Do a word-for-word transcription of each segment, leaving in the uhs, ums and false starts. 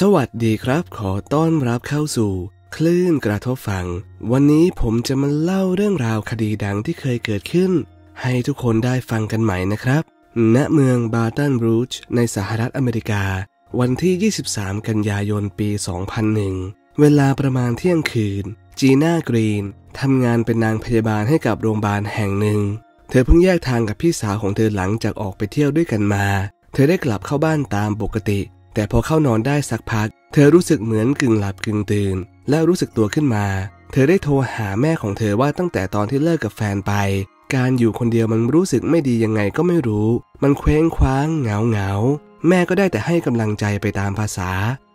สวัสดีครับขอต้อนรับเข้าสู่คลื่นกระทบฝั่งวันนี้ผมจะมาเล่าเรื่องราวคดีดังที่เคยเกิดขึ้นให้ทุกคนได้ฟังกันใหม่นะครับณเมืองบาตันบรูจในสหรัฐอเมริกาวันที่ยี่สิบสามกันยายนปีสองพันหนึ่งเวลาประมาณเที่ยงคืนจีน่ากรีนทำงานเป็นนางพยาบาลให้กับโรงพยาบาลแห่งหนึ่งเธอเพิ่งแยกทางกับพี่สาวของเธอหลังจากออกไปเที่ยวด้วยกันมาเธอได้กลับเข้าบ้านตามปกติแต่พอเข้านอนได้สักพักเธอรู้สึกเหมือนกึ่งหลับกึ่งตื่นและรู้สึกตัวขึ้นมาเธอได้โทรหาแม่ของเธอว่าตั้งแต่ตอนที่เลิกกับแฟนไปการอยู่คนเดียวมันรู้สึกไม่ดียังไงก็ไม่รู้มันเคว้งคว้างเหงาเหงาแม่ก็ได้แต่ให้กำลังใจไปตามภาษา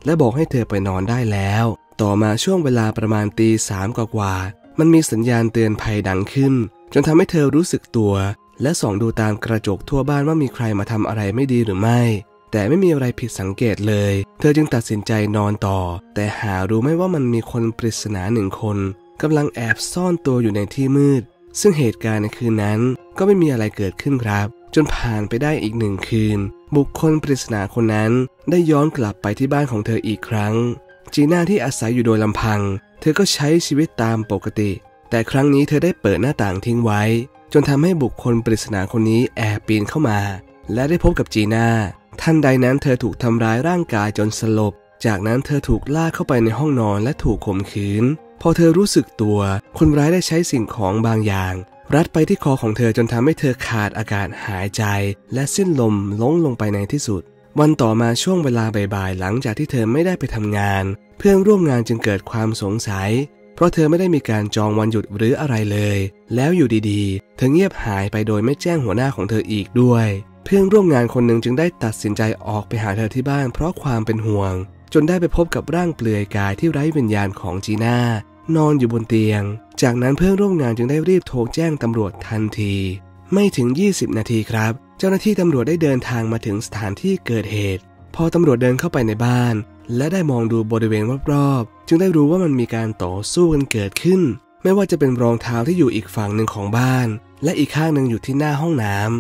และบอกให้เธอไปนอนได้แล้วต่อมาช่วงเวลาประมาณตีสามกว่าๆมันมีสัญญาณเตือนภัยดังขึ้นจนทำให้เธอรู้สึกตัวและส่องดูตามกระจกทั่วบ้านว่ามีใครมาทำอะไรไม่ดีหรือไม่แต่ไม่มีอะไรผิดสังเกตเลยเธอจึงตัดสินใจนอนต่อแต่หารู้ไม่ว่ามันมีคนปริศนาหนึ่งคนกำลังแอบซ่อนตัวอยู่ในที่มืดซึ่งเหตุการณ์ในคืนนั้นก็ไม่มีอะไรเกิดขึ้นครับจนผ่านไปได้อีกหนึ่งคืนบุคคลปริศนาคนนั้นได้ย้อนกลับไปที่บ้านของเธออีกครั้งจีน่าที่อาศัยอยู่โดยลำพังเธอก็ใช้ชีวิตตามปกติแต่ครั้งนี้เธอได้เปิดหน้าต่างทิ้งไว้จนทำให้บุคคลปริศนาคนนี้แอบปีนเข้ามาและได้พบกับจีน่าทันใดนั้นเธอถูกทำร้ายร่างกายจนสลบจากนั้นเธอถูกลากเข้าไปในห้องนอนและถูกข่มขืนพอเธอรู้สึกตัวคนร้ายได้ใช้สิ่งของบางอย่างรัดไปที่คอของเธอจนทำให้เธอขาดอากาศหายใจและสิ้นลมล้มลงไปในที่สุดวันต่อมาช่วงเวลาบ่ายๆหลังจากที่เธอไม่ได้ไปทำงานเพื่อนร่วมงานจึงเกิดความสงสัยเพราะเธอไม่ได้มีการจองวันหยุดหรืออะไรเลยแล้วอยู่ดีๆเธอเงียบหายไปโดยไม่แจ้งหัวหน้าของเธออีกด้วยเพื่อนร่วมงานคนหนึ่งจึงได้ตัดสินใจออกไปหาเธอที่บ้านเพราะความเป็นห่วงจนได้ไปพบกับร่างเปลือยกายที่ไร้วิญญาณของจีน่านอนอยู่บนเตียงจากนั้นเพื่อนร่วมงานจึงได้รีบโทรแจ้งตำรวจทันทีไม่ถึงยี่สิบนาทีครับเจ้าหน้าที่ตำรวจได้เดินทางมาถึงสถานที่เกิดเหตุพอตำรวจเดินเข้าไปในบ้านและได้มองดูบริเวณรอบๆจึงได้รู้ว่ามันมีการต่อสู้กันเกิดขึ้นไม่ว่าจะเป็นรองเท้าที่อยู่อีกฝั่งหนึ่งของบ้านและอีกข้างหนึ่งอยู่ที่หน้าห้องน้ำ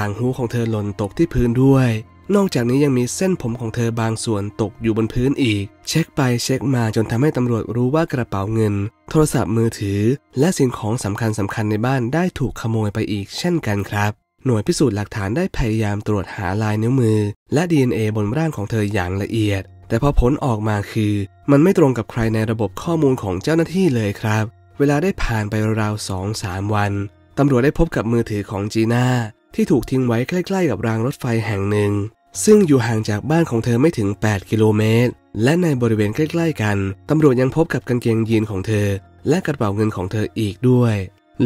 ต่างหูของเธอหล่นตกที่พื้นด้วยนอกจากนี้ยังมีเส้นผมของเธอบางส่วนตกอยู่บนพื้นอีกเช็คไปเช็คมาจนทำให้ตำรวจรู้ว่ากระเป๋าเงินโทรศัพท์มือถือและสิ่งของสำคัญสำคัญในบ้านได้ถูกขโมยไปอีกเช่นกันครับหน่วยพิสูจน์หลักฐานได้พยายามตรวจหาลายนิ้วมือและ ดี เอ็น เอ บนร่างของเธออย่างละเอียดแต่พอผลออกมาคือมันไม่ตรงกับใครในระบบข้อมูลของเจ้าหน้าที่เลยครับเวลาได้ผ่านไปราวๆ สองถึงสาม วันตำรวจได้พบกับมือถือของจีน่าที่ถูกทิ้งไว้ใกล้ๆกับรางรถไฟแห่งหนึ่งซึ่งอยู่ห่างจากบ้านของเธอไม่ถึงแปดกิโลเมตรและในบริเวณใกล้ๆกันตำรวจยังพบกับกางเกงยีนของเธอและกระเป๋าเงินของเธออีกด้วย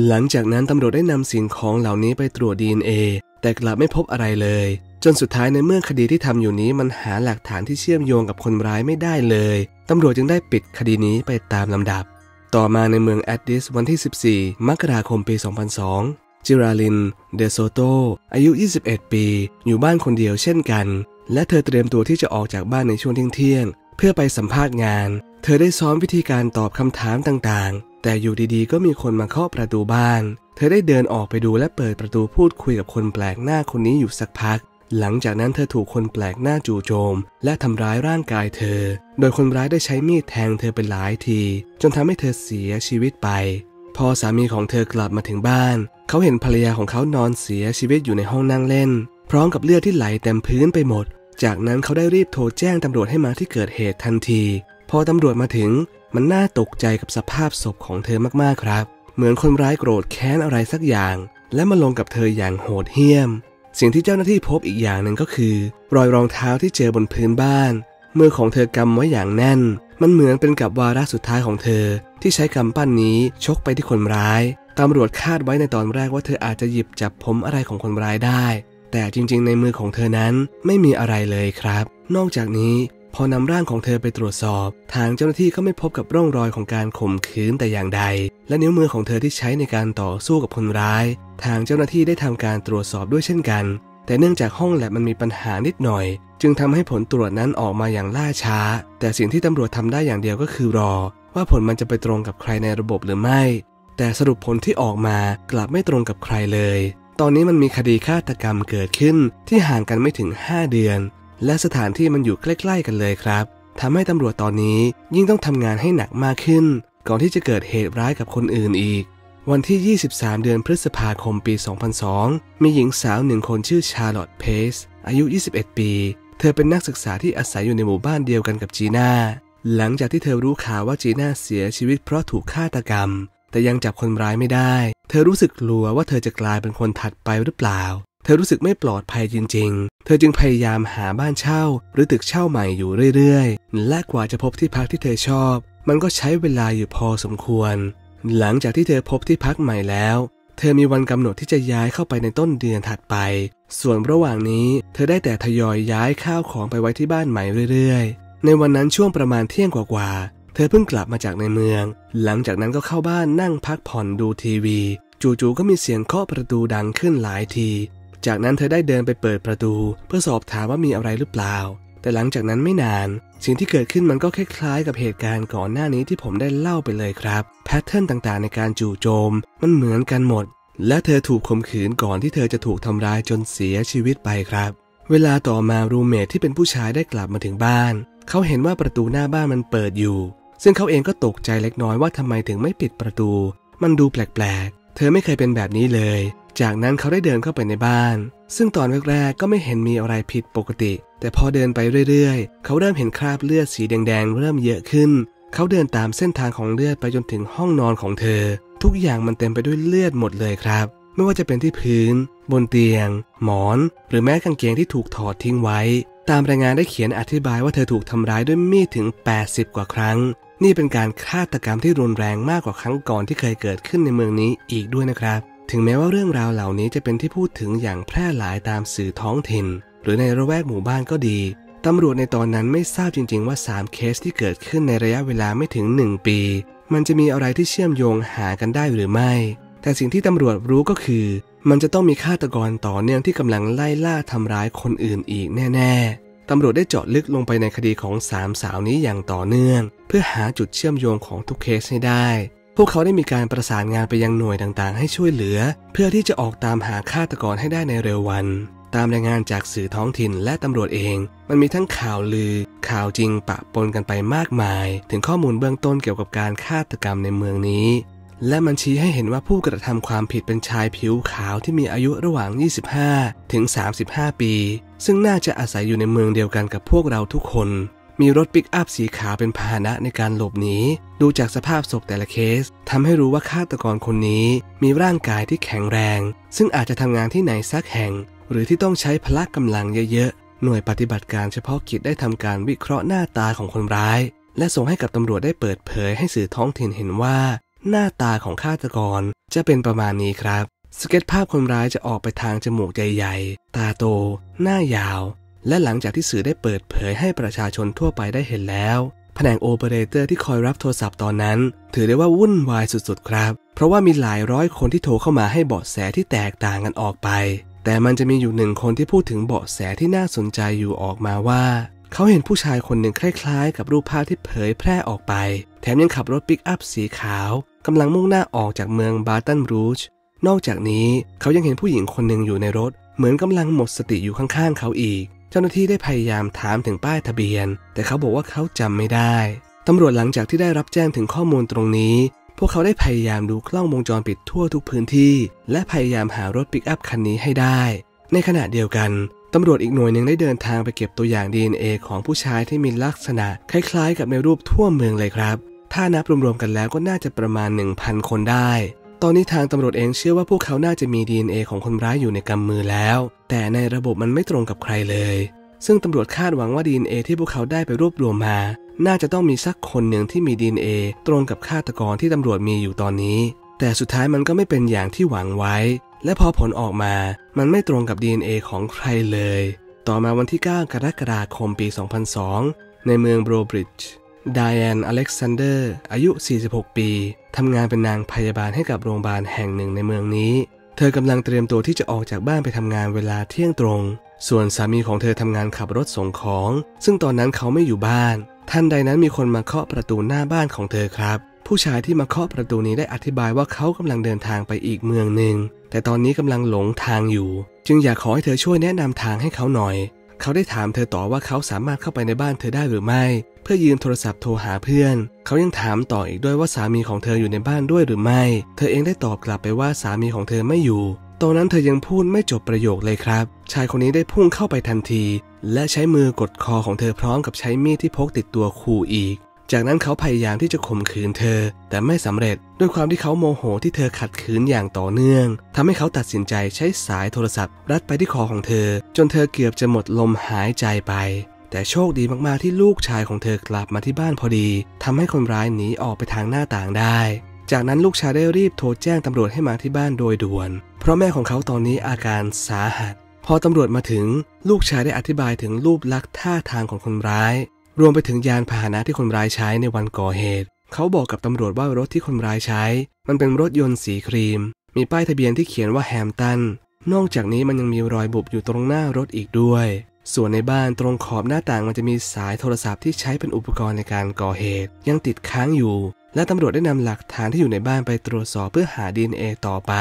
หลังจากนั้นตำรวจได้นำสิ่งของเหล่านี้ไปตรวจ ดี เอ็น เอ แต่กลับไม่พบอะไรเลยจนสุดท้ายในเมื่อคดีที่ทำอยู่นี้มันหาหลักฐานที่เชื่อมโยงกับคนร้ายไม่ได้เลยตำรวจจึงได้ปิดคดีนี้ไปตามลำดับต่อมาในเมืองแอดดิสวันที่สิบสี่มกราคมปีสองพันสองจิราลินเดโซโตอายุยี่สิบเอ็ดปีอยู่บ้านคนเดียวเช่นกันและเธอเตรียมตัวที่จะออกจากบ้านในช่วงเที่ยงเพื่อไปสัมภาษณ์งานเธอได้ซ้อมวิธีการตอบคำถามต่างๆแต่อยู่ดีๆก็มีคนมาเคาะประตูบ้านเธอได้เดินออกไปดูและเปิดประตูพูดคุยกับคนแปลกหน้าคนนี้อยู่สักพักหลังจากนั้นเธอถูกคนแปลกหน้าจู่โจมและทำร้ายร่างกายเธอโดยคนร้ายได้ใช้มีดแทงเธอเป็นหลายทีจนทำให้เธอเสียชีวิตไปพอสามีของเธอกลับมาถึงบ้านเขาเห็นภรรยาของเขานอนเสียชีวิตอยู่ในห้องนั่งเล่นพร้อมกับเลือดที่ไหลเต็มพื้นไปหมดจากนั้นเขาได้รีบโทรแจ้งตำรวจให้มาที่เกิดเหตุทันทีพอตำรวจมาถึงมันน่าตกใจกับสภาพศพของเธอมากๆครับเหมือนคนร้ายโกรธแค้นอะไรสักอย่างและมาลงกับเธออย่างโหดเหี้ยมสิ่งที่เจ้าหน้าที่พบอีกอย่างหนึ่งก็คือรอยรองเท้าที่เจอบนพื้นบ้านมือของเธอกำไว้อย่างแน่นมันเหมือนเป็นกับวาระสุดท้ายของเธอที่ใช้กำปั้นนี้ชกไปที่คนร้ายตำรวจคาดไว้ในตอนแรกว่าเธออาจจะหยิบจับผมอะไรของคนร้ายได้แต่จริงๆในมือของเธอนั้นไม่มีอะไรเลยครับนอกจากนี้พอนำร่างของเธอไปตรวจสอบทางเจ้าหน้าที่ก็ไม่พบกับร่องรอยของการข่มขืนแต่อย่างใดและนิ้วมือของเธอที่ใช้ในการต่อสู้กับคนร้ายทางเจ้าหน้าที่ได้ทำการตรวจสอบด้วยเช่นกันแต่เนื่องจากห้องแลบมันมีปัญหานิดหน่อยจึงทำให้ผลตรวจนั้นออกมาอย่างล่าช้าแต่สิ่งที่ตำรวจทำได้อย่างเดียวก็คือรอว่าผลมันจะไปตรงกับใครในระบบหรือไม่แต่สรุปผลที่ออกมากลับไม่ตรงกับใครเลยตอนนี้มันมีคดีฆาตกรรมเกิดขึ้นที่ห่างกันไม่ถึงห้าเดือนและสถานที่มันอยู่ใกล้ๆกันเลยครับ ทำให้ตำรวจตอนนี้ยิ่งต้องทำงานให้หนักมากขึ้นก่อนที่จะเกิดเหตุร้ายกับคนอื่นอีกวันที่ยี่สิบสามเดือนพฤษภาคมปีสองพันสองมีหญิงสาวหนึ่งคนชื่อชาร์ลอตต์ เพซอายุยี่สิบเอ็ดปีเธอเป็นนักศึกษาที่อาศัยอยู่ในหมู่บ้านเดียวกันกับจีน่าหลังจากที่เธอรู้ข่าวว่าจีน่าเสียชีวิตเพราะถูกฆาตกรรมแต่ยังจับคนร้ายไม่ได้เธอรู้สึกกลัวว่าเธอจะกลายเป็นคนถัดไปหรือเปล่าเธอรู้สึกไม่ปลอดภัยจริงๆเธอจึงพยายามหาบ้านเช่าหรือตึกเช่าใหม่อยู่เรื่อยๆและกว่าจะพบที่พักที่เธอชอบมันก็ใช้เวลาอยู่พอสมควรหลังจากที่เธอพบที่พักใหม่แล้วเธอมีวันกำหนดที่จะย้ายเข้าไปในต้นเดือนถัดไปส่วนระหว่างนี้เธอได้แต่ทยอยย้ายข้าวของไปไว้ที่บ้านใหม่เรื่อยๆในวันนั้นช่วงประมาณเที่ยงกว่าๆเธอเพิ่งกลับมาจากในเมืองหลังจากนั้นก็เข้าบ้านนั่งพักผ่อนดูทีวีจู่ๆก็มีเสียงเคาะประตูดังขึ้นหลายทีจากนั้นเธอได้เดินไปเปิดประตูเพื่อสอบถามว่ามีอะไรหรือเปล่าแต่หลังจากนั้นไม่นานสิ่งที่เกิดขึ้นมันก็คล้ายๆกับเหตุการณ์ก่อนหน้านี้ที่ผมได้เล่าไปเลยครับแพทเทิร์นต่างๆในการจู่โจมมันเหมือนกันหมดและเธอถูกข่มขืนก่อนที่เธอจะถูกทำร้ายจนเสียชีวิตไปครับเวลาต่อมารูมเมทที่เป็นผู้ชายได้กลับมาถึงบ้านเขาเห็นว่าประตูหน้าบ้านมันเปิดอยู่ซึ่งเขาเองก็ตกใจเล็กน้อยว่าทำไมถึงไม่ปิดประตูมันดูแปลกๆเธอไม่เคยเป็นแบบนี้เลยจากนั้นเขาได้เดินเข้าไปในบ้านซึ่งตอนแรกๆก็ไม่เห็นมีอะไรผิดปกติแต่พอเดินไปเรื่อยๆเขาเริ่มเห็นคราบเลือดสีแดงๆเริ่มเยอะขึ้นเขาเดินตามเส้นทางของเลือดไปจนถึงห้องนอนของเธอทุกอย่างมันเต็มไปด้วยเลือดหมดเลยครับไม่ว่าจะเป็นที่พื้นบนเตียงหมอนหรือแม้กางเกงที่ถูกถอดทิ้งไว้ตามรายงานได้เขียนอธิบายว่าเธอถูกทำร้ายด้วยมีดถึงแปดสิบกว่าครั้งนี่เป็นการฆาตกรรมที่รุนแรงมากกว่าครั้งก่อนที่เคยเกิดขึ้นในเมืองนี้อีกด้วยนะครับถึงแม้ว่าเรื่องราวเหล่านี้จะเป็นที่พูดถึงอย่างแพร่หลายตามสื่อท้องถิ่นหรือในระแวกหมู่บ้านก็ดีตำรวจในตอนนั้นไม่ทราบจริงๆว่าสามเคสที่เกิดขึ้นในระยะเวลาไม่ถึงหนึ่งปีมันจะมีอะไรที่เชื่อมโยงหากันได้หรือไม่แต่สิ่งที่ตำรวจรู้ก็คือมันจะต้องมีฆาตกรต่อเนื่องที่กำลังไล่ล่าทำร้ายคนอื่นอีกแน่ๆตำรวจได้เจาะลึกลงไปในคดีของสามสาวนี้อย่างต่อเนื่องเพื่อหาจุดเชื่อมโยงของทุกเคสให้ได้พวกเขาได้มีการประสานงานไปยังหน่วยต่างๆให้ช่วยเหลือเพื่อที่จะออกตามหาฆาตกรให้ได้ในเร็ววันตามรายงานจากสื่อท้องถิ่นและตำรวจเองมันมีทั้งข่าวลือข่าวจริงปะปนกันไปมากมายถึงข้อมูลเบื้องต้นเกี่ยวกับการฆาตกรรมในเมืองนี้และมันชี้ให้เห็นว่าผู้กระทำความผิดเป็นชายผิวขาวที่มีอายุระหว่างยี่สิบห้าถึงสามสิบห้าปีซึ่งน่าจะอาศัยอยู่ในเมืองเดียวกันกับพวกเราทุกคนมีรถปิกอัพสีขาวเป็นพาหนะในการหลบหนีดูจากสภาพศพแต่ละเคสทำให้รู้ว่าฆาตกรคนนี้มีร่างกายที่แข็งแรงซึ่งอาจจะทำงานที่ไหนสักแห่งหรือที่ต้องใช้พละกำลังเยอะๆหน่วยปฏิบัติการเฉพาะกิจได้ทำการวิเคราะห์หน้าตาของคนร้ายและส่งให้กับตำรวจได้เปิดเผยให้สื่อท้องถิ่นเห็นว่าหน้าตาของฆาตกรจะเป็นประมาณนี้ครับสเก็ตภาพคนร้ายจะออกไปทางจมูกใหญ่ๆตาโตหน้ายาวและหลังจากที่สื่อได้เปิดเผยให้ประชาชนทั่วไปได้เห็นแล้วแผนกโอเปอเรเตอร์ที่คอยรับโทรศัพท์ตอนนั้นถือได้ว่าวุ่นวายสุดๆครับเพราะว่ามีหลายร้อยคนที่โทรเข้ามาให้เบาะแสที่แตกต่างกันออกไปแต่มันจะมีอยู่หนึ่งคนที่พูดถึงเบาะแสที่น่าสนใจอยู่ออกมาว่าเขาเห็นผู้ชายคนหนึ่งคล้ายๆกับรูปภาพที่เผยแพร่ออกไปแถมยังขับรถปิกอัพสีขาวกำลังมุ่งหน้าออกจากเมืองบาตันรูจนอกจากนี้เขายังเห็นผู้หญิงคนหนึ่งอยู่ในรถเหมือนกำลังหมดสติอยู่ข้างๆเขาอีกเจ้าหน้าที่ได้พยายามถามถึงป้ายทะเบียนแต่เขาบอกว่าเขาจำไม่ได้ตำรวจหลังจากที่ได้รับแจ้งถึงข้อมูลตรงนี้พวกเขาได้พยายามดูกล้องวงจรปิดทั่วทุกพื้นที่และพยายามหารถปิกอัพคันนี้ให้ได้ในขณะเดียวกันตำรวจอีกหน่วยหนึ่งได้เดินทางไปเก็บตัวอย่าง ดี เอ็น เอ ของผู้ชายที่มีลักษณะคล้ายๆกับในรูปทั่วเมืองเลยครับถ้านับรวมๆกันแล้วก็น่าจะประมาณ หนึ่งพัน คนได้ตอนนี้ทางตำรวจเองเชื่อว่าพวกเขาน่าจะมี ดี เอ็น เอ ของคนร้ายอยู่ในกำมือแล้วแต่ในระบบมันไม่ตรงกับใครเลยซึ่งตำรวจคาดหวังว่า ดี เอ็น เอ ที่พวกเขาได้ไปรวบรวมมาน่าจะต้องมีสักคนหนึ่งที่มี ดี เอ็น เอ ตรงกับฆาตกรที่ตำรวจมีอยู่ตอนนี้แต่สุดท้ายมันก็ไม่เป็นอย่างที่หวังไว้และพอผลออกมามันไม่ตรงกับ ดี เอ็น เอ ของใครเลยต่อมาวันที่เก้ากรกฎาคมปีสองพันสองในเมืองโบรบริดจ์ไดแอนอเล็กซานเดอร์อายุสี่สิบหกปีทำงานเป็นนางพยาบาลให้กับโรงพยาบาลแห่งหนึ่งในเมืองนี้เธอกำลังเตรียมตัวที่จะออกจากบ้านไปทำงานเวลาเที่ยงตรงส่วนสามีของเธอทำงานขับรถส่งของซึ่งตอนนั้นเขาไม่อยู่บ้านทันใดนั้นมีคนมาเคาะประตูหน้าบ้านของเธอครับผู้ชายที่มาเคาะประตูนี้ได้อธิบายว่าเขากำลังเดินทางไปอีกเมืองหนึ่งแต่ตอนนี้กำลังหลงทางอยู่จึงอยากขอให้เธอช่วยแนะนำทางให้เขาหน่อย เขาได้ถามเธอต่อว่าเขาสามารถเข้าไปในบ้านเธอได้หรือไม่เพื่อยืมโทรศัพท์โทรหาเพื่อนเขายังถามต่ออีกด้วยว่าสามีของเธออยู่ในบ้านด้วยหรือไม่เธอเองได้ตอบกลับไปว่าสามีของเธอไม่อยู่ตอนนั้นเธอยังพูดไม่จบประโยคเลยครับชายคนนี้ได้พุ่งเข้าไปทันทีและใช้มือกดคอของเธอพร้อมกับใช้มีดที่พกติดตัวขู่อีกจากนั้นเขาพยายามที่จะข่มขืนเธอแต่ไม่สำเร็จด้วยความที่เขาโมโหที่เธอขัดขืนอย่างต่อเนื่องทำให้เขาตัดสินใจใช้สายโทรศัพท์รัดไปที่คอของเธอจนเธอเกือบจะหมดลมหายใจไปแต่โชคดีมากๆที่ลูกชายของเธอกลับมาที่บ้านพอดีทำให้คนร้ายหนีออกไปทางหน้าต่างได้จากนั้นลูกชายได้รีบโทรแจ้งตำรวจให้มาที่บ้านโดยด่วนเพราะแม่ของเขาตอนนี้อาการสาหัสพอตำรวจมาถึงลูกชายได้อธิบายถึงรูปลักษณ์ท่าทางของคนร้ายรวมไปถึงยานพาหนะที่คนร้ายใช้ในวันก่อเหตุเขาบอกกับตำรวจว่ารถที่คนร้ายใช้มันเป็นรถยนต์สีครีมมีป้ายทะเบียนที่เขียนว่าแฮมตันนอกจากนี้มันยังมีรอยบุบอยู่ตรงหน้ารถอีกด้วยส่วนในบ้านตรงขอบหน้าต่างมันจะมีสายโทรศัพท์ที่ใช้เป็นอุปกรณ์ในการก่อเหตุยังติดค้างอยู่และตำรวจได้นำหลักฐานที่อยู่ในบ้านไปตรวจสอบเพื่อหา ดี เอ็น เอ ต่อไป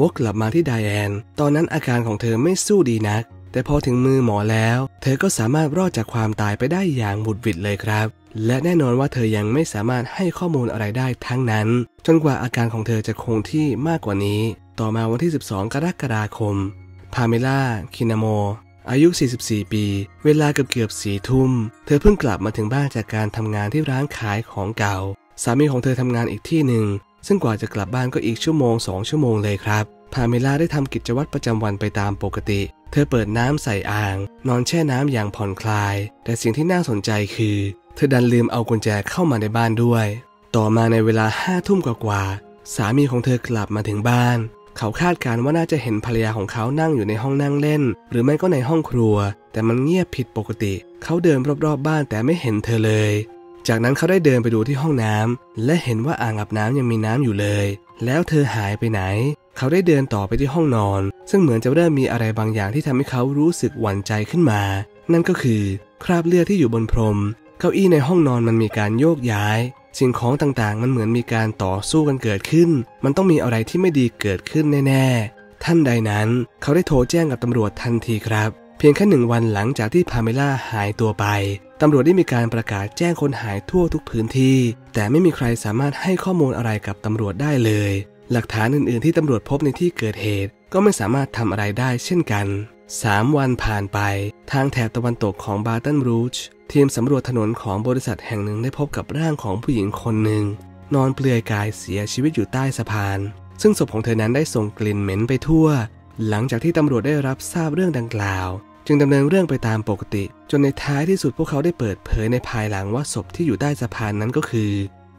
วกกลับมาที่ไดแอนตอนนั้นอาการของเธอไม่สู้ดีนักแต่พอถึงมือหมอแล้วเธอก็สามารถรอดจากความตายไปได้อย่างบุดหวิดเลยครับและแน่นอนว่าเธอยังไม่สามารถให้ข้อมูลอะไรได้ทั้งนั้นจนกว่าอาการของเธอจะคงที่มากกว่านี้ต่อมาวันที่สิบสองกรกฎาคมพาเมล่าคินาโมอายุสี่สิบสี่ปีเวลาเกือบเกือบสี่ทุ่มเธอเพิ่งกลับมาถึงบ้านจากการทำงานที่ร้านขายของเก่าสามีของเธอทำงานอีกที่หนึ่งซึ่งกว่าจะกลับบ้านก็อีกชั่วโมงสองชั่วโมงเลยครับพาเมล่าได้ทำกิจวัตรประจำวันไปตามปกติเธอเปิดน้ำใส่อ่างนอนแช่น้ำอย่างผ่อนคลายแต่สิ่งที่น่าสนใจคือเธอดันลืมเอากุญแจเข้ามาในบ้านด้วยต่อมาในเวลาห้าทุ่มกว่าๆสามีของเธอกลับมาถึงบ้านเขาคาดการว่าน่าจะเห็นภรรยาของเขานั่งอยู่ในห้องนั่งเล่นหรือไม่ก็ในห้องครัวแต่มันเงียบผิดปกติเขาเดินรอบๆบ้านแต่ไม่เห็นเธอเลยจากนั้นเขาได้เดินไปดูที่ห้องน้ำและเห็นว่าอ่างอาบน้ำยังมีน้ำอยู่เลยแล้วเธอหายไปไหนเขาได้เดินต่อไปที่ห้องนอนซึ่งเหมือนจะเริ่มมีอะไรบางอย่างที่ทำให้เขารู้สึกหวั่นใจขึ้นมานั่นก็คือคราบเลือดที่อยู่บนพรมเก้าอี้ในห้องนอนมันมีการโยกย้ายสิ่งของต่างๆมันเหมือนมีการต่อสู้กันเกิดขึ้นมันต้องมีอะไรที่ไม่ดีเกิดขึ้นแน่ๆท่านใดนั้นเขาได้โทรแจ้งกับตำรวจทันทีครับเพียงแค่หนึ่งวันหลังจากที่พาเมล่าหายตัวไปตำรวจได้มีการประกาศแจ้งคนหายทั่วทุกพื้นที่แต่ไม่มีใครสามารถให้ข้อมูลอะไรกับตำรวจได้เลยหลักฐานอื่นๆที่ตำรวจพบในที่เกิดเหตุก็ไม่สามารถทำอะไรได้เช่นกันสามวันผ่านไปทางแถบตะวันตกของบาตันรูจทีมสำรวจถนนของบริษัทแห่งหนึ่งได้พบกับร่างของผู้หญิงคนหนึ่งนอนเปลือยกายเสียชีวิตอยู่ใต้สะพานซึ่งศพของเธอนั้นได้ส่งกลิ่นเหม็นไปทั่วหลังจากที่ตำรวจได้รับทราบเรื่องดังกล่าวจึงดำเนินเรื่องไปตามปกติจนในท้ายที่สุดพวกเขาได้เปิดเผยในภายหลังว่าศพที่อยู่ใต้สะพานนั้นก็คือ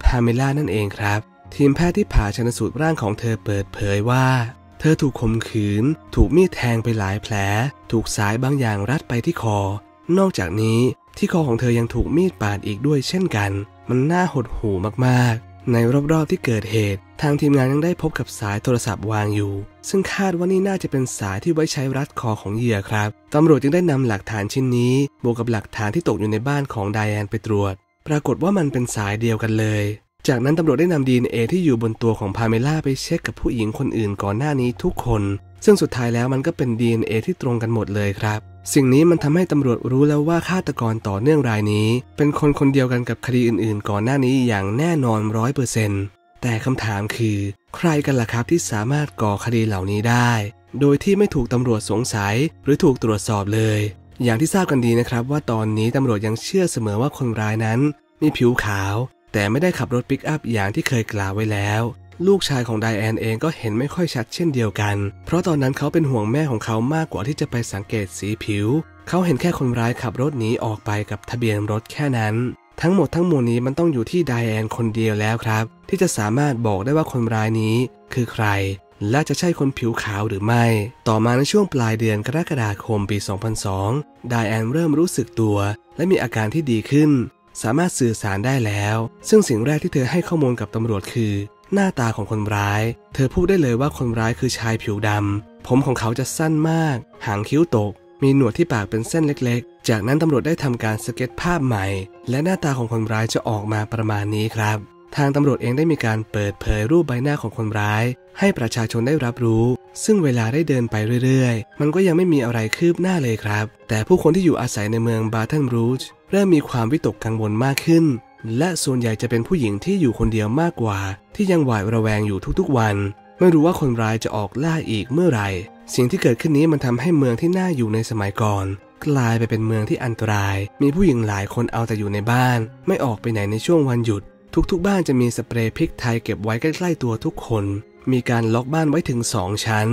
พาเมล่านั่นเองครับทีมแพทย์ที่ผ่าชันสูตรร่างของเธอเปิดเผยว่าเธอถูกข่มขืนถูกมีดแทงไปหลายแผลถูกสายบางอย่างรัดไปที่คอนอกจากนี้ที่คอของเธอยังถูกมีดบาดอีกด้วยเช่นกันมันน่าหดหู่มากๆในรอบๆที่เกิดเหตุทางทีมงานยังได้พบกับสายโทรศัพท์วางอยู่ซึ่งคาดว่านี่น่าจะเป็นสายที่ไว้ใช้รัดคอของเหยื่อครับตำรวจจึงได้นำหลักฐานชิ้นนี้บวกกับหลักฐานที่ตกอยู่ในบ้านของไดแอนไปตรวจปรากฏว่ามันเป็นสายเดียวกันเลยจากนั้นตำรวจได้นำดีเอ็นเอที่อยู่บนตัวของพาเมล่าไปเช็คกับผู้หญิงคนอื่นก่อนหน้านี้ทุกคนซึ่งสุดท้ายแล้วมันก็เป็น ดี เอ็น เอ ที่ตรงกันหมดเลยครับสิ่งนี้มันทำให้ตำรวจรู้แล้วว่าฆาตกรต่อเนื่องรายนี้เป็นคนคนเดียวกันกับคดีอื่นๆก่อนหน้านี้อย่างแน่นอน ร้อยเปอร์เซ็นต์ แต่คำถามคือใครกันล่ะครับที่สามารถก่อคดีเหล่านี้ได้โดยที่ไม่ถูกตำรวจสงสัยหรือถูกตรวจสอบเลยอย่างที่ทราบกันดีนะครับว่าตอนนี้ตำรวจยังเชื่อเสมอว่าคนร้ายนั้นมีผิวขาวแต่ไม่ได้ขับรถปิกอัพอย่างที่เคยกล่าวไว้แล้วลูกชายของไดแอนเองก็เห็นไม่ค่อยชัดเช่นเดียวกันเพราะตอนนั้นเขาเป็นห่วงแม่ของเขามากกว่าที่จะไปสังเกตสีผิวเขาเห็นแค่คนร้ายขับรถหนีออกไปกับทะเบียนรถแค่นั้นทั้งหมดทั้งมวลนี้มันต้องอยู่ที่ไดแอนคนเดียวแล้วครับที่จะสามารถบอกได้ว่าคนร้ายนี้คือใครและจะใช่คนผิวขาวหรือไม่ต่อมาในช่วงปลายเดือนกรกฎาคมปี สองพันสองไดแอนเริ่มรู้สึกตัวและมีอาการที่ดีขึ้นสามารถสื่อสารได้แล้วซึ่งสิ่งแรกที่เธอให้ข้อมูลกับตำรวจคือหน้าตาของคนร้ายเธอพูดได้เลยว่าคนร้ายคือชายผิวดำผมของเขาจะสั้นมากหางคิ้วตกมีหนวดที่ปากเป็นเส้นเล็กๆจากนั้นตำรวจได้ทำการสเก็ตภาพใหม่และหน้าตาของคนร้ายจะออกมาประมาณนี้ครับ ทางตำรวจเองได้มีการเปิดเผยรูปใบหน้าของคนร้ายให้ประชาชนได้รับรู้ซึ่งเวลาได้เดินไปเรื่อยๆมันก็ยังไม่มีอะไรคืบหน้าเลยครับแต่ผู้คนที่อยู่อาศัยในเมืองบาตันรูจเริ่มมีความวิตกกังวลมากขึ้นและส่วนใหญ่จะเป็นผู้หญิงที่อยู่คนเดียวมากกว่าที่ยังหวาดระแวงอยู่ทุกๆวันไม่รู้ว่าคนร้ายจะออกล่าอีกเมื่อไหร่สิ่งที่เกิดขึ้นนี้มันทำให้เมืองที่น่าอยู่ในสมัยก่อนกลายไปเป็นเมืองที่อันตรายมีผู้หญิงหลายคนเอาแต่อยู่ในบ้านไม่ออกไปไหนในช่วงวันหยุดทุกๆบ้านจะมีสเปรย์พริกไทยเก็บไว้ใกล้ๆตัวทุกคนมีการล็อกบ้านไว้ถึงสองชั้น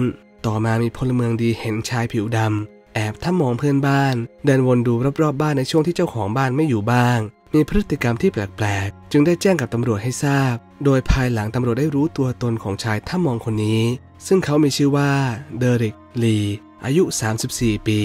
ต่อมามีพลเมืองดีเห็นชายผิวดำแอบถ้ามองเพื่อนบ้านเดินวนดูรอบๆบ้านในช่วงที่เจ้าของบ้านไม่อยู่บ้างมีพฤติกรรมที่แปลกๆจึงได้แจ้งกับตำรวจให้ทราบโดยภายหลังตำรวจได้รู้ตัวตนของชายถ้ามองคนนี้ซึ่งเขามีชื่อว่าเดริกลีอายุสามสิบสี่ปี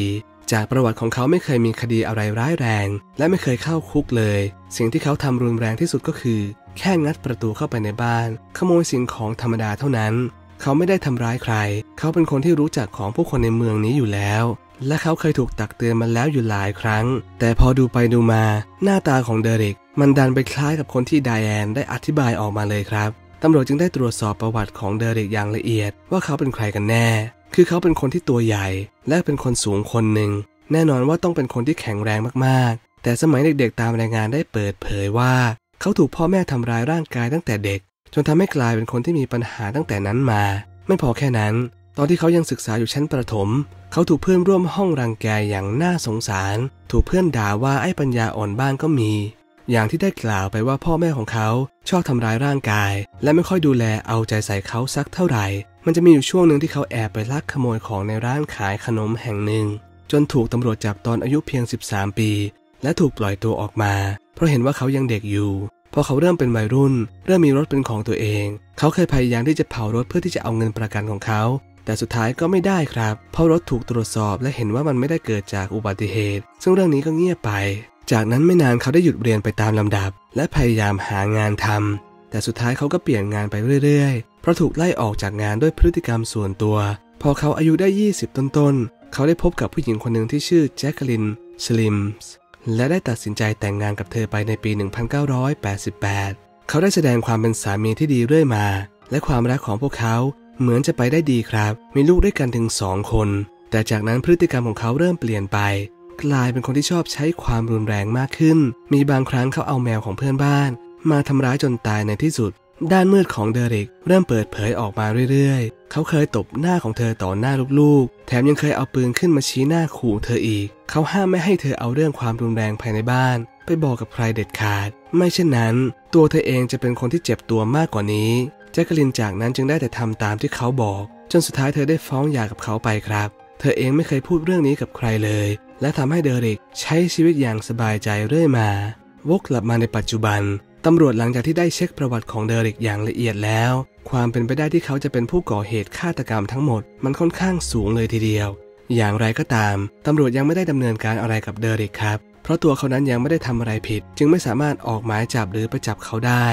จากประวัติของเขาไม่เคยมีคดีอะไรร้ายแรงและไม่เคยเข้าคุกเลยสิ่งที่เขาทำรุนแรงที่สุดก็คือแค่งัดประตูเข้าไปในบ้านขโมยสิ่งของธรรมดาเท่านั้นเขาไม่ได้ทำร้ายใครเขาเป็นคนที่รู้จักของผู้คนในเมืองนี้อยู่แล้วและเขาเคยถูกตักเตือนมาแล้วอยู่หลายครั้งแต่พอดูไปดูมาหน้าตาของเดริกมันดันไปคล้ายกับคนที่ไดแอนได้อธิบายออกมาเลยครับตำรวจจึงได้ตรวจสอบประวัติของเดริกอย่างละเอียดว่าเขาเป็นใครกันแน่คือเขาเป็นคนที่ตัวใหญ่และเป็นคนสูงคนหนึ่งแน่นอนว่าต้องเป็นคนที่แข็งแรงมากๆแต่สมัยเด็กๆตามรายงานได้เปิดเผยว่าเขาถูกพ่อแม่ทำร้ายร่างกายตั้งแต่เด็กจนทำให้กลายเป็นคนที่มีปัญหาตั้งแต่นั้นมาไม่พอแค่นั้นตอนที่เขายังศึกษาอยู่ชั้นประถมเขาถูกเพื่อนร่วมห้องรังแกอย่างน่าสงสารถูกเพื่อนด่าว่าไอ้ปัญญาอ่อนบ้างก็มีอย่างที่ได้กล่าวไปว่าพ่อแม่ของเขาชอบทำร้ายร่างกายและไม่ค่อยดูแลเอาใจใส่เขาสักเท่าไหร่มันจะมีอยู่ช่วงหนึ่งที่เขาแอบไปลักขโมยของในร้านขายขนมแห่งหนึ่งจนถูกตำรวจจับตอนอายุเพียงสิบสามปีและถูกปล่อยตัวออกมาเพราะเห็นว่าเขายังเด็กอยู่พอเขาเริ่มเป็นวัยรุ่นเริ่มมีรถเป็นของตัวเองเขาเคยพยายามที่จะเผารถเพื่อที่จะเอาเงินประกันของเขาแต่สุดท้ายก็ไม่ได้ครับเพราะรถถูกตรวจสอบและเห็นว่ามันไม่ได้เกิดจากอุบัติเหตุซึ่งเรื่องนี้ก็เงียบไปจากนั้นไม่นานเขาได้หยุดเรียนไปตามลำดับและพยายามหางานทำแต่สุดท้ายเขาก็เปลี่ยนงานไปเรื่อยๆเพราะถูกไล่ออกจากงานด้วยพฤติกรรมส่วนตัวพอเขาอายุได้ยี่สิบต้นๆเขาได้พบกับผู้หญิงคนหนึ่งที่ชื่อแจ็คลินสลิมส์และได้ตัดสินใจแต่งงานกับเธอไปในปีหนึ่งพันเก้าร้อยแปดสิบแปดเขาได้แสดงความเป็นสามีที่ดีเรื่อยมาและความรักของพวกเขาเหมือนจะไปได้ดีครับมีลูกด้วยกันถึงสองคนแต่จากนั้นพฤติกรรมของเขาเริ่มเปลี่ยนไปกลายเป็นคนที่ชอบใช้ความรุนแรงมากขึ้นมีบางครั้งเขาเอาแมวของเพื่อนบ้านมาทำร้ายจนตายในที่สุดด้านมืดของเดริกเริ่มเปิดเผยออกมาเรื่อยๆเขาเคยตบหน้าของเธอต่อหน้าลูกๆแถมยังเคยเอาปืนขึ้นมาชี้หน้าขู่เธออีกเขาห้ามไม่ให้เธอเอาเรื่องความรุนแรงภายในบ้านไปบอกกับใครเด็ดขาดไม่เช่นนั้นตัวเธอเองจะเป็นคนที่เจ็บตัวมากกว่านี้แจ็คลินจากนั้นจึงได้แต่ทำตามที่เขาบอกจนสุดท้ายเธอได้ฟ้องหย่ากับเขาไปครับเธอเองไม่เคยพูดเรื่องนี้กับใครเลยและทำให้เดริกใช้ชีวิตอย่างสบายใจเรื่อยมาวกกลับมาในปัจจุบันตำรวจหลังจากที่ได้เช็คประวัติของเดริกอย่างละเอียดแล้วความเป็นไปได้ที่เขาจะเป็นผู้ก่อเหตุฆาตกรรมทั้งหมดมันค่อนข้างสูงเลยทีเดียวอย่างไรก็ตามตำรวจยังไม่ได้ดำเนินการอะไรกับเดริกครับเพราะตัวเขานั้นยังไม่ได้ทำอะไรผิดจึงไม่สามารถออกหมายจับหรือไปจับเขาได้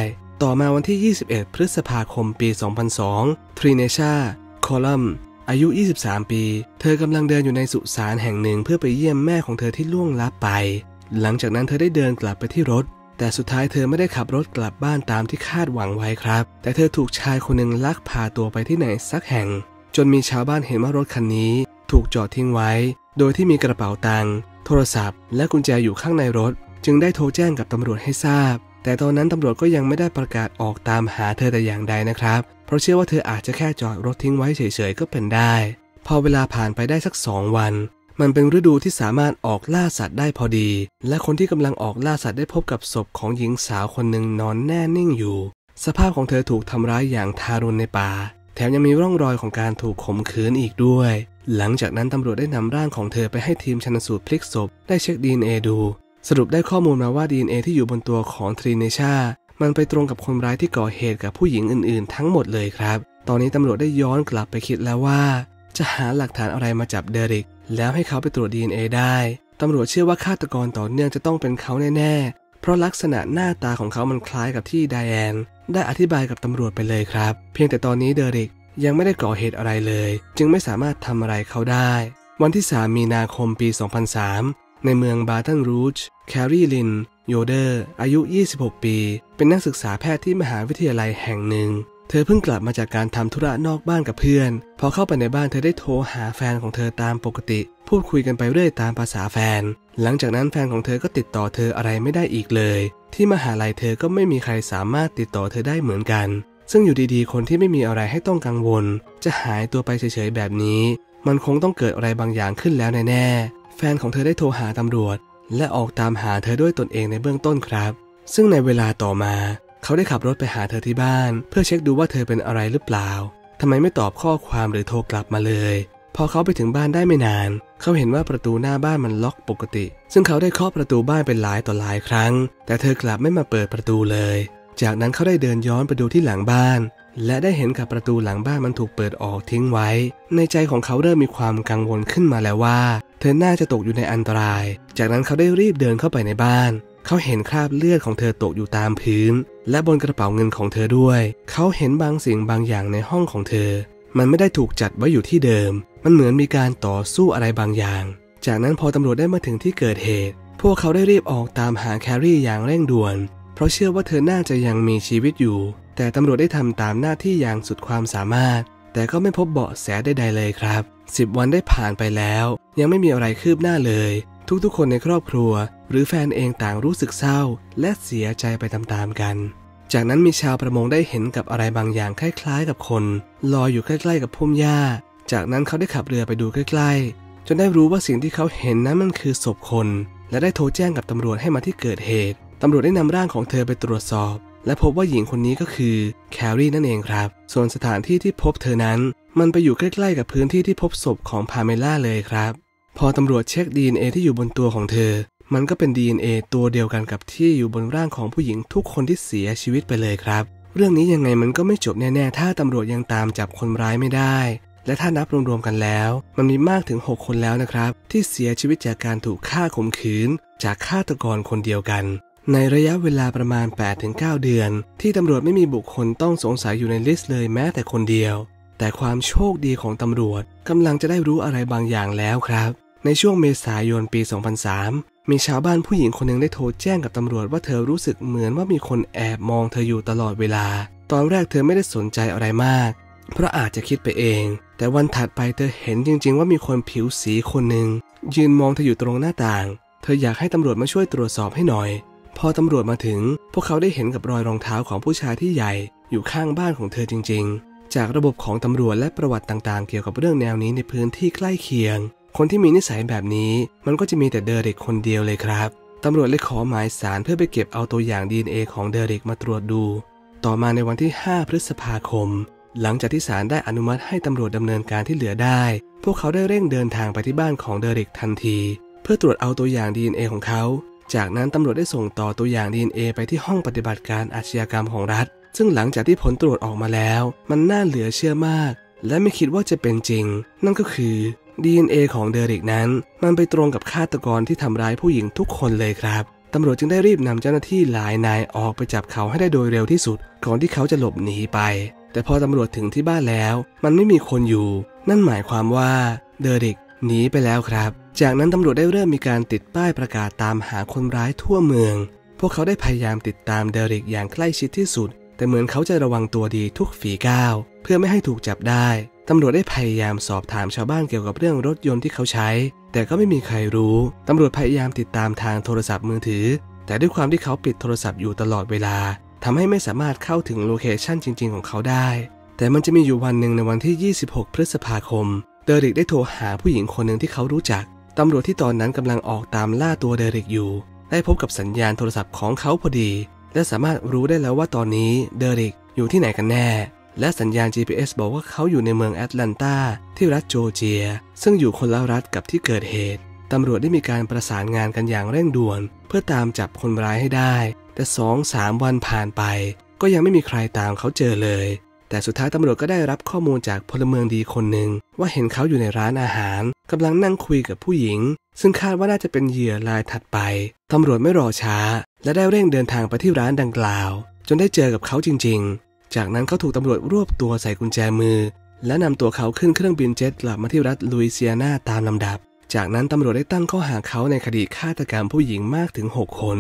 ต่อมาวันที่ยี่สิบเอ็ดพฤษภาคมปีสองพันสองทรีเนช่าคอลัมอายุยี่สิบสามปีเธอกำลังเดินอยู่ในสุสานแห่งหนึ่งเพื่อไปเยี่ยมแม่ของเธอที่ล่วงลับไปหลังจากนั้นเธอได้เดินกลับไปที่รถแต่สุดท้ายเธอไม่ได้ขับรถกลับบ้านตามที่คาดหวังไว้ครับแต่เธอถูกชายคนหนึ่งลักพาตัวไปที่ไหนสักแห่งจนมีชาวบ้านเห็นว่ารถคันนี้ถูกจอดทิ้งไว้โดยที่มีกระเป๋าตังค์โทรศัพท์และกุญแจอยู่ข้างในรถจึงได้โทรแจ้งกับตำรวจให้ทราบแต่ตอนนั้นตำรวจก็ยังไม่ได้ประกาศออกตามหาเธอแต่อย่างใดนะครับเพราะเชื่อว่าเธออาจจะแค่จอดรถทิ้งไว้เฉยๆก็เป็นได้พอเวลาผ่านไปได้สักสองวันมันเป็นฤดูที่สามารถออกล่าสัตว์ได้พอดีและคนที่กำลังออกล่าสัตว์ได้พบกับศพของหญิงสาวคนหนึ่งนอนแน่นิ่งอยู่สภาพของเธอถูกทำร้ายอย่างทารุณในป่าแถมยังมีร่องรอยของการถูกข่มขืนอีกด้วยหลังจากนั้นตำรวจได้นำร่างของเธอไปให้ทีมชันสูตรพลิกศพได้เช็ค ดี เอ็น เอ ดูสรุปได้ข้อมูลมาว่า ดี เอ็น เอ ที่อยู่บนตัวของทรีเนช่ามันไปตรงกับคนร้ายที่ก่อเหตุกับผู้หญิงอื่นๆทั้งหมดเลยครับตอนนี้ตำรวจได้ย้อนกลับไปคิดแล้วว่าจะหาหลักฐานอะไรมาจับเดริกแล้วให้เขาไปตรวจ ดี เอ็น เอ ได้ตำรวจเชื่อว่าฆาตกรต่อเนื่องจะต้องเป็นเขาแน่ๆเพราะลักษณะหน้าตาของเขามันคล้ายกับที่ไดแอนได้อธิบายกับตำรวจไปเลยครับเพียงแต่ตอนนี้เดริกยังไม่ได้ก่อเหตุอะไรเลยจึงไม่สามารถทำอะไรเขาได้วันที่สามมีนาคมปีสองพันสามในเมืองบาตันรูจแคร์รีลิน โยเดอร์อายุยี่สิบหกปีเป็นนักศึกษาแพทย์ที่มหาวิทยาลัยแห่งหนึ่งเธอเพิ่งกลับมาจากการทำธุระนอกบ้านกับเพื่อนพอเข้าไปในบ้านเธอได้โทรหาแฟนของเธอตามปกติพูดคุยกันไปเรื่อยตามภาษาแฟนหลังจากนั้นแฟนของเธอก็ติดต่อเธออะไรไม่ได้อีกเลยที่มหาลัยเธอก็ไม่มีใครสามารถติดต่อเธอได้เหมือนกันซึ่งอยู่ดีๆคนที่ไม่มีอะไรให้ต้องกังวลจะหายตัวไปเฉยๆแบบนี้มันคงต้องเกิดอะไรบางอย่างขึ้นแล้วแน่ๆแฟนของเธอได้โทรหาตำรวจและออกตามหาเธอด้วยตนเองในเบื้องต้นครับซึ่งในเวลาต่อมาเขาได้ขับรถไปหาเธอที่บ้านเพื่อเช็คดูว่าเธอเป็นอะไรหรือเปล่าทำไมไม่ตอบข้อความหรือโทรกลับมาเลยพอเขาไปถึงบ้านได้ไม่นานเขาเห็นว่าประตูหน้าบ้านมันล็อกปกติซึ่งเขาได้เคาะประตูบ้านเป็นหลายต่อหลายครั้งแต่เธอกลับไม่มาเปิดประตูเลยจากนั้นเขาได้เดินย้อนไปดูที่หลังบ้านและได้เห็นกับประตูหลังบ้านมันถูกเปิดออกทิ้งไว้ในใจของเขาเริ่มมีความกังวลขึ้นมาแล้วว่าเธอน่าจะตกอยู่ในอันตรายจากนั้นเขาได้รีบเดินเข้าไปในบ้านเขาเห็นคราบเลือดของเธอตกอยู่ตามพื้นและบนกระเป๋าเงินของเธอด้วยเขาเห็นบางสิ่งบางอย่างในห้องของเธอมันไม่ได้ถูกจัดไว้อยู่ที่เดิมมันเหมือนมีการต่อสู้อะไรบางอย่างจากนั้นพอตำรวจได้มาถึงที่เกิดเหตุพวกเขาได้รีบออกตามหาแคร์รี่อย่างเร่งด่วนเพราะเชื่อว่าเธอน่าจะยังมีชีวิตอยู่แต่ตำรวจได้ทำตามหน้าที่อย่างสุดความสามารถแต่ก็ไม่พบเบาะแสใดๆเลยครับสิบวันได้ผ่านไปแล้วยังไม่มีอะไรคืบหน้าเลยทุกๆคนในครอบครัวหรือแฟนเองต่างรู้สึกเศร้าและเสียใจไปตามๆกันจากนั้นมีชาวประมงได้เห็นกับอะไรบางอย่างคล้ายๆกับคนลอยอยู่ใกล้ๆกับพุ่มหญ้าจากนั้นเขาได้ขับเรือไปดูใกล้ๆจนได้รู้ว่าสิ่งที่เขาเห็นนั้นมันคือศพคนและได้โทรแจ้งกับตำรวจให้มาที่เกิดเหตุตำรวจได้นำร่างของเธอไปตรวจสอบและพบว่าหญิงคนนี้ก็คือแคร์รี่นั่นเองครับส่วนสถานที่ที่พบเธอนั้นมันไปอยู่ใกล้ๆกับพื้นที่ที่พบศพของพาเมล่าเลยครับพอตำรวจเช็ค ดี เอ็น เอ ที่อยู่บนตัวของเธอมันก็เป็น ดี เอ็น เอ ตัวเดียวกันกับที่อยู่บนร่างของผู้หญิงทุกคนที่เสียชีวิตไปเลยครับเรื่องนี้ยังไงมันก็ไม่จบแน่ๆถ้าตำรวจยังตามจับคนร้ายไม่ได้และถ้านับรวมๆกันแล้วมันมีมากถึงหกคนแล้วนะครับที่เสียชีวิตจากการถูกฆ่าข่มขืนจากฆาตกรคนเดียวกันในระยะเวลาประมาณ แปดถึงเก้า เดือนที่ตำรวจไม่มีบุคคลต้องสงสัยอยู่ในลิสต์เลยแม้แต่คนเดียวแต่ความโชคดีของตำรวจกำลังจะได้รู้อะไรบางอย่างแล้วครับในช่วงเมษายนปีสองพันสามมีชาวบ้านผู้หญิงคนหนึ่งได้โทรแจ้งกับตำรวจว่าเธอรู้สึกเหมือนว่ามีคนแอบมองเธออยู่ตลอดเวลาตอนแรกเธอไม่ได้สนใจอะไรมากเพราะอาจจะคิดไปเองแต่วันถัดไปเธอเห็นจริงๆว่ามีคนผิวสีคนหนึ่งยืนมองเธออยู่ตรงหน้าต่างเธออยากให้ตำรวจมาช่วยตรวจสอบให้หน่อยพอตำรวจมาถึงพวกเขาได้เห็นกับรอยรองเท้าของผู้ชายที่ใหญ่อยู่ข้างบ้านของเธอจริงๆจากระบบของตำรวจและประวัติต่างๆเกี่ยวกับเรื่องแนวนี้ในพื้นที่ใกล้เคียงคนที่มีนิสัยแบบนี้มันก็จะมีแต่เดอริกคนเดียวเลยครับตำรวจเลยขอหมายศาลเพื่อไปเก็บเอาตัวอย่าง ดี เอ็น เอ ของเดอริกมาตรวจดูต่อมาในวันที่ห้าพฤษภาคมหลังจากที่ศาลได้อนุมัติให้ตำรวจดำเนินการที่เหลือได้พวกเขาได้เร่งเดินทางไปที่บ้านของเดอริกทันทีเพื่อตรวจเอาตัวอย่าง ดี เอ็น เอ ของเขาจากนั้นตำรวจได้ส่งต่อตัวอย่าง ดี เอ็น เอ ไปที่ห้องปฏิบัติการอาชญากรรมของรัฐซึ่งหลังจากที่ผลตรวจออกมาแล้วมันน่าเหลือเชื่อมากและไม่คิดว่าจะเป็นจริงนั่นก็คือ ดี เอ็น เอ ของเดอริกนั้นมันไปตรงกับฆาตกรที่ทำร้ายผู้หญิงทุกคนเลยครับตำรวจจึงได้รีบนำเจ้าหน้าที่หลายนายออกไปจับเขาให้ได้โดยเร็วที่สุดก่อนที่เขาจะหลบหนีไปแต่พอตำรวจถึงที่บ้านแล้วมันไม่มีคนอยู่นั่นหมายความว่าเดอริกหนีไปแล้วครับจากนั้นตำรวจได้เริ่มมีการติดป้ายประกาศตามหาคนร้ายทั่วเมืองพวกเขาได้พยายามติดตามเดอริกอย่างใกล้ชิดที่สุดแต่เหมือนเขาจะระวังตัวดีทุกฝีก้าวเพื่อไม่ให้ถูกจับได้ตำรวจได้พยายามสอบถามชาวบ้านเกี่ยวกับเรื่องรถยนต์ที่เขาใช้แต่ก็ไม่มีใครรู้ตำรวจพยายามติดตามทางโทรศัพท์มือถือแต่ด้วยความที่เขาปิดโทรศัพท์อยู่ตลอดเวลาทำให้ไม่สามารถเข้าถึงโลเคชั่นจริงๆของเขาได้แต่มันจะมีอยู่วันหนึ่งในวันที่ยี่สิบหกพฤษภาคมเดอริกได้โทรหาผู้หญิงคนหนึ่งที่เขารู้จักตำรวจที่ตอนนั้นกำลังออกตามล่าตัวเดอริกอยู่ได้พบกับสัญญาณโทรศัพท์ของเขาพอดีและสามารถรู้ได้แล้วว่าตอนนี้เดอริกอยู่ที่ไหนกันแน่และสัญญาณ จี พี เอส บอกว่าเขาอยู่ในเมืองแอตแลนตาที่รัฐจอร์เจียซึ่งอยู่คนละรัฐกับที่เกิดเหตุตำรวจได้มีการประสานงานกันอย่างเร่งด่วนเพื่อตามจับคนร้ายให้ได้แต่ สองถึงสาม วันผ่านไปก็ยังไม่มีใครตามเขาเจอเลยแต่สุดท้ายตำรวจก็ได้รับข้อมูลจากพลเมืองดีคนหนึ่งว่าเห็นเขาอยู่ในร้านอาหารกำลังนั่งคุยกับผู้หญิงซึ่งคาดว่าน่าจะเป็นเหยื่อรายถัดไปตำรวจไม่รอช้าและได้เร่งเดินทางไปที่ร้านดังกล่าวจนได้เจอกับเขาจริงๆจากนั้นเขาถูกตำรวจรวบตัวใส่กุญแจมือและนำตัวเขาขึ้นเครื่องบินเจ็ตกลับมาที่รัฐลุยเซียนาตามลำดับจากนั้นตำรวจได้ตั้งข้อหาเขาในคดีฆาตกรรมผู้หญิงมากถึงหกคน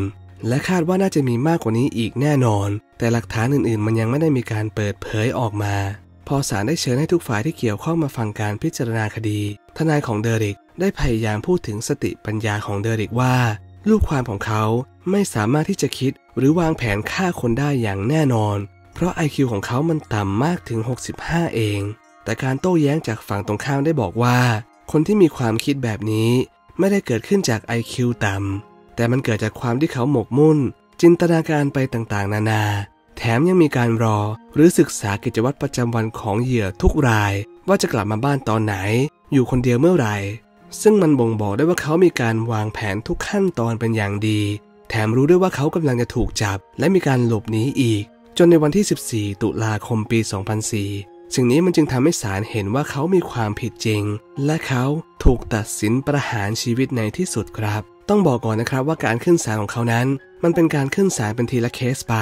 และคาดว่าน่าจะมีมากกว่านี้อีกแน่นอนแต่หลักฐานอื่นๆมันยังไม่ได้มีการเปิดเผยออกมาพอศาลได้เชิญให้ทุกฝ่ายที่เกี่ยวข้องมาฟังการพิจารณาคดีทนายของเดอริกได้พยายามพูดถึงสติปัญญาของเดอริกว่าลูกความของเขาไม่สามารถที่จะคิดหรือวางแผนฆ่าคนได้อย่างแน่นอนเพราะ ไอ คิว ของเขามันต่ำมากถึงหกสิบห้าเองแต่การโต้แย้งจากฝั่งตรงข้ามได้บอกว่าคนที่มีความคิดแบบนี้ไม่ได้เกิดขึ้นจาก ไอ คิว ต่ำแต่มันเกิดจากความที่เขาหมกมุ่นจินตนาการไปต่างๆนานาแถมยังมีการรอหรือศึกษากิจวัตรประจำวันของเหยื่อทุกรายว่าจะกลับมาบ้านตอนไหนอยู่คนเดียวเมื่อไหร่ซึ่งมันบ่งบอกได้ว่าเขามีการวางแผนทุกขั้นตอนเป็นอย่างดีแถมรู้ด้วยว่าเขากำลังจะถูกจับและมีการหลบหนีอีกจนในวันที่สิบสี่ตุลาคมปีสองพันสี่สิ่งนี้มันจึงทำให้ศาลเห็นว่าเขามีความผิดจริงและเขาถูกตัดสินประหารชีวิตในที่สุดครับต้องบอกก่อนนะครับว่าการขึ้นศาลของเขานั้นมันเป็นการขึ้นศาลเป็นทีละเคสไป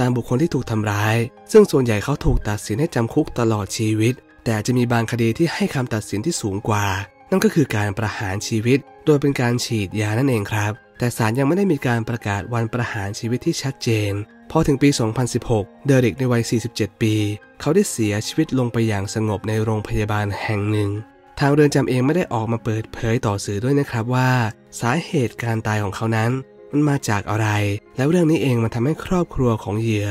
ตามบุคคลที่ถูกทำร้ายซึ่งส่วนใหญ่เขาถูกตัดสินให้จำคุกตลอดชีวิตแต่จะมีบางคดีที่ให้คำตัดสินที่สูงกว่านั่นก็คือการประหารชีวิตโดยเป็นการฉีดยานั่นเองครับแต่ศาลยังไม่ได้มีการประกาศวันประหารชีวิตที่ชัดเจนพอถึงปีสองพันสิบหกเดอริกในวัยสี่สิบเจ็ดปีเขาได้เสียชีวิตลงไปอย่างสงบในโรงพยาบาลแห่งหนึ่งทางเรือนจำเองไม่ได้ออกมาเปิดเผยต่อสื่อด้วยนะครับว่าสาเหตุการตายของเขานั้นมันมาจากอะไรแล้วเรื่องนี้เองมันทำให้ครอบครัวของเหยื่อ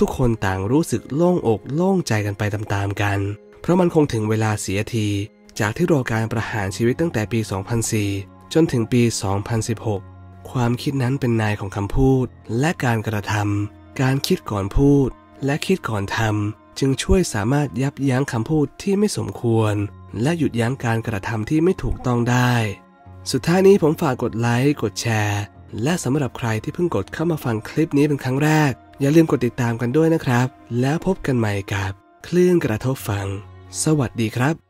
ทุกๆคนต่างรู้สึกโล่งอกโล่งใจกันไปตามๆกันเพราะมันคงถึงเวลาเสียทีจากที่รอการประหารชีวิตตั้งแต่ปีสองพันสี่จนถึงปีสองพันสิบหกความคิดนั้นเป็นนายของคำพูดและการกระทำการคิดก่อนพูดและคิดก่อนทำจึงช่วยสามารถยับยั้งคำพูดที่ไม่สมควรและหยุดยั้งการกระทำที่ไม่ถูกต้องได้สุดท้ายนี้ผมฝากกดไลค์กดแชร์และสำหรับใครที่เพิ่งกดเข้ามาฟังคลิปนี้เป็นครั้งแรกอย่าลืมกดติดตามกันด้วยนะครับแล้วพบกันใหม่กับคลื่นกระทบฝั่งสวัสดีครับ